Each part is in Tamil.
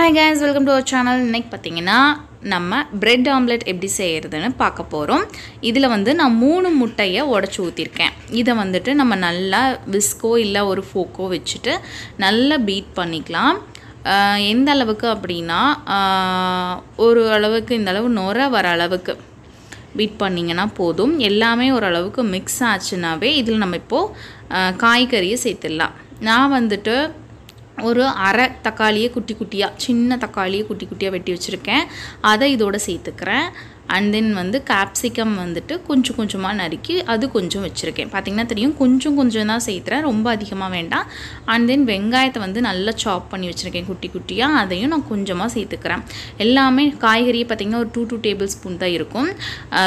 Hi guys, welcome to our channel. இன்னைக்கு பாத்தீங்கன்னா நம்ம bread omelet எப்படி செய்யிறதுன்னு பார்க்க போறோம். இதில வந்து நான் 3 முட்டைய உடைச்சு ஊத்திருக்கேன். இத வந்துட்டு நம்ம நல்லா விஸ்கோ இல்ல ஒரு ஃபோக்கோ வெச்சிட்டு நல்லா பீட் பண்ணிக்கலாம். எந்த அளவுக்கு அப்படினா ஒரு அளவுக்கு இந்த அளவு நொர வர அளவுக்கு பீட் பண்ணீங்கனா போதும். எல்லாமே ஒரு அளவுக்கு mix ஆச்சுனாவே இதில நம்ம இப்போ காய்கறியை சேர்த்துடலாம். நான் வந்துட்டு ஒரு அரை தக்காளியை குட்டி குட்டியா சின்ன தக்காளியை குட்டி குட்டியா வெட்டி வச்சிருக்கேன் அதை இதோட சேர்த்துக்கறேன் and then வந்து capsicum வந்துட்டு கொஞ்சம் கொஞ்சமா நறுக்கி அது கொஞ்சம் வச்சிருக்கேன் பாத்தீங்கன்னா தெரியும் கொஞ்சம் கொஞ்சம் தான் சேத்துறேன் ரொம்ப அதிகமா வேண்டாம் and then வெங்காயத்தை வந்து நல்லா chop பண்ணி வச்சிருக்கேன் குட்டி குட்டியா அதையும் நான் கொஞ்சமா சேர்த்துக்கறேன் எல்லாமே காய்கறியே பாத்தீங்கன்னா ஒரு 2 tablespoon தான் இருக்கும்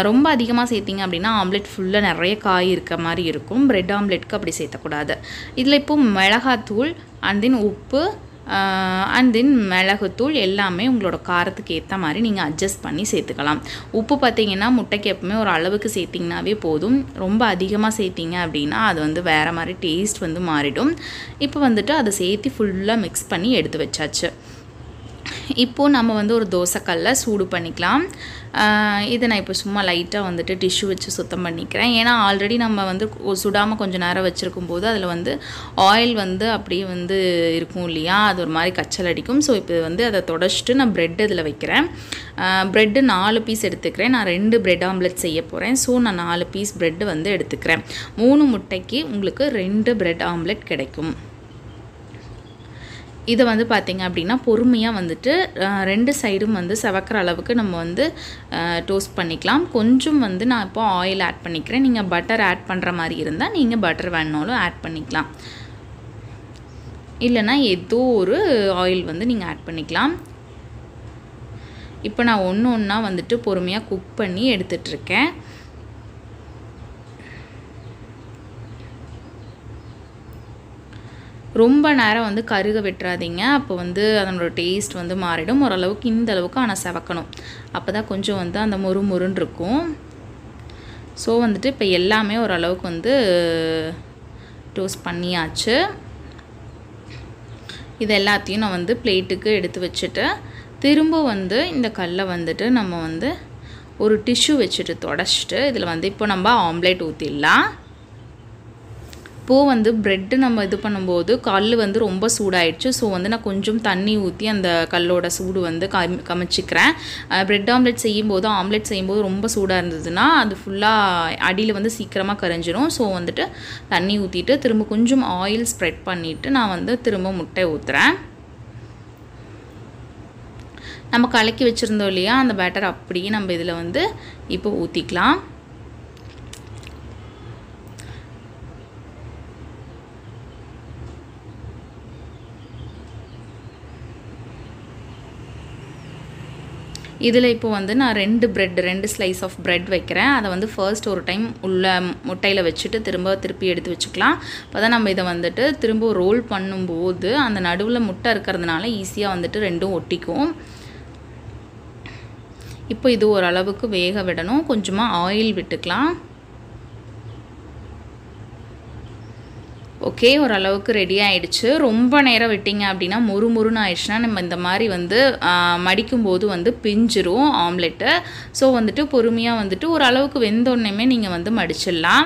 ரொம்ப அதிகமா சேர்த்தீங்க அப்படினா ஆம்லெட் ஃபுல்லா நிறைய காய் இருக்க மாதிரி இருக்கும் bread omeletக்கு அப்படி சேர்த்த கூடாது இதுல இப்போ மிளகாய்த்தூள் and then உப்பு and then மிளகுத்தூள் எல்லாமே உங்களோட காரத்துக்கு ஏத்த மாதிரி நீங்க அட்ஜஸ்ட் பண்ணி சேர்த்துக்கலாம் உப்பு பாத்தீங்கன்னா முட்டைக்கு எப்பமே ஒரு அளவுக்கு சேர்த்தீங்கனாவே போதும் ரொம்ப அதிகமா சேர்த்தீங்க அப்படினா அது வந்து வேற மாதிரி டேஸ்ட் வந்து மாறிடும் இப்போ வந்துட்டு அதை சேர்த்து ஃபுல்லா mix பண்ணி எடுத்து வச்சாச்சு இப்போ நம்ம வந்து ஒரு தோசை கல்ல சூடு பண்ணிக்கலாம் இத நான் இப்போ சும்மா லைட்டா வந்துட்டு டிஷ்யூ வச்சு சுத்தம் பண்ணிக்கிறேன் ஏனா ஆல்ரெடி நம்ம வந்து சுடாம கொஞ்ச நேரம் வச்சிருக்கும்போது அதுல வந்து oil வந்து அப்படியே வந்து இருக்கும் இல்லையா அது ஒரு மாதிரி கச்சல் அடிக்கும் சோ இப்போ வந்து அத தொடச்சிட்டு நான் bread இதல வைக்கிறேன் bread 4 பீஸ் எடுத்துக்கறேன் நான் 2 bread omelet செய்ய போறேன் சோ நான் 4 பீஸ் bread வந்து எடுத்துக்கறேன் 3 முட்டைக்கு உங்களுக்கு 2 bread omelet கிடைக்கும் இது வந்து பாத்தீங்க அப்படினா பொறுமையா வந்துட்டு ரெண்டு சைடும் வந்து சவக்கற அளவுக்கு நம்ம வந்து டோஸ்ட் பண்ணிக்கலாம் கொஞ்சம் வந்து நான் இப்போ oil ஆட் பண்ணிக்கிறேன் நீங்க பட்டர் ஆட் பண்ற மாதிரி இருந்தா நீங்க பட்டர் வேணாலும் ஆட் பண்ணிக்கலாம் இல்லனா ஏதோ ஒரு oil வந்து நீங்க ஆட் பண்ணிக்கலாம் இப்போ நான் ஒவ்வொண்ணா வந்துட்டு பொறுமையா குக் பண்ணி எடுத்துட்டு இருக்கேன் ரொம்ப நேரம் வந்து கருக விட்டுறாதீங்க அப்ப வந்து அதனோட டேஸ்ட் வந்து மாறிடும் ஒரு அளவுக்கு இந்த அளவுக்கு ஆனா சவக்கணும் அப்பதான் கொஞ்சம் வந்து அந்த மொறுமொறுன்னு இருக்கும் சோ வந்துட்டு இப்ப எல்லாமே ஒரு அளவுக்கு வந்து டோஸ்ட் பண்ணியாச்சு இது எல்லாத்தையும் நான் வந்து பிளேட்டுக்கு எடுத்து வச்சிட்டு திரும்ப வந்து இந்த கல்ல வந்துட்டு நம்ம வந்து ஒரு டிஷ்யூ வச்சிட்டு தொடச்சிட்டு இதுல வந்து இப்போ நம்ம ஆம்லெட் ஊத்திடலாம் போ வந்து bread நம்ம இது பண்ணும்போது கல்லு வந்து ரொம்ப சூடாயிடுச்சு சோ வந்து நான் கொஞ்சம் தண்ணி ஊத்தி அந்த கல்லோட சூடு வந்து கமிச்சிக்கிறேன் bread omelet செய்யும்போது ரொம்ப சூடா இருந்ததுனா அது ஃபுல்லா அடியில வந்து சீக்கிரமா கரஞ்சிரும் சோ வந்துட்டு தண்ணி ஊத்திட்டு திரும்ப கொஞ்சம் oil spread பண்ணிட்டு நான் வந்து திரும்ப முட்டை ஊத்துறேன் நம்ம கலக்கி வச்சிருந்தோம் இல்லையா அந்த பேட்டர் அப்படியே நம்ம இதல வந்து இப்போ ஊத்திக்கலாம் இதுல இப்போ வந்து நான் 2 ஸ்லைஸ் ஆஃப் bread வைக்கிறேன் அத வந்து ஃபர்ஸ்ட் ஒரு டைம் உள்ள முட்டையில வச்சிட்டு திருப்பி எடுத்து வச்சுக்கலாம் அப்பதான் நம்ம இத வந்துட்டு திரும்ப ரோல் பண்ணும்போது அந்த நடுவுல முட்டை இருக்குறதனால ஈஸியா வந்துட்டு ரெண்டும் ஒட்டிக்கும் இப்போ இது ஒரு அளவுக்கு வேக விடணும் கொஞ்சமா oil விட்டுக்கலாம் ஓகே ஒரு அளவுக்கு ரெடி ஆயிடுச்சு ரொம்ப நேரம் விட்டிங்க அப்படினா மொறுமொறுன்னு ஆயிடுச்சுனா நம்ம இந்த மாதிரி வந்து மடிக்கும்போது வந்து பிஞ்சிரும் ஆம்லெட் சோ வந்துட்டு பொறுமையா வந்துட்டு ஒரு அளவுக்கு வெந்தோன்னே நீங்க வந்து மடிச்சிடலாம்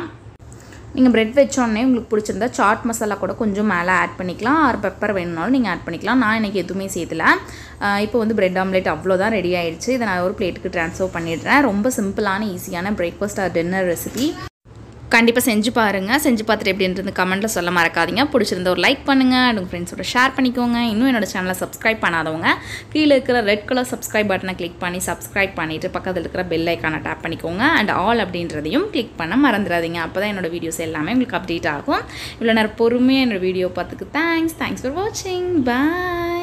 நீங்க bread வெச்சோன்னே உங்களுக்கு பிடிச்சிருந்தா chaat masala கூட கொஞ்சம் மேல ஆட் பண்ணிக்கலாம் or pepper வேணும்னாலும் நீங்க ஆட் பண்ணிக்கலாம் நான் எனக்கு எதுமே சேத்தல இப்போ வந்து bread omelet அவ்ளோதான் ரெடி ஆயிடுச்சு இத நான் ஒரு பிளேட்டுக்கு ட்ரான்ஸ்ஃபர் பண்ணிடுறேன் ரொம்ப சிம்பிளான ஈஸியான breakfast or dinner recipe கண்டிப்பா செஞ்சு பாருங்க செஞ்சு பார்த்துட்டு எப்படி இருந்துன்னு கமெண்ட்ல சொல்ல மறக்காதீங்க பிடிச்சிருந்தா ஒரு லைக் பண்ணுங்க உங்க ஃப்ரெண்ட்ஸோட ஷேர் பண்ணிக்கோங்க இன்னும் என்னோட சேனலை Subscribe பண்ணாதவங்க கீழ இருக்கிற ரெட் கலர் Subscribe பட்டனை கிளிக் பண்ணி Subscribe பண்ணிட்டு பக்கத்துல இருக்கிற பெல் ஐகானை டாப் பண்ணிக்கோங்க and all அப்படின்றதையும் கிளிக் பண்ண மறந்துடாதீங்க அப்பதான் என்னோட வீடியோஸ் எல்லாமே உங்களுக்கு அப்டேட் ஆகும் இவ்வளவு நேரம் பொறுமையா என்னோட வீடியோ பார்த்துக்கு thanks for watching bye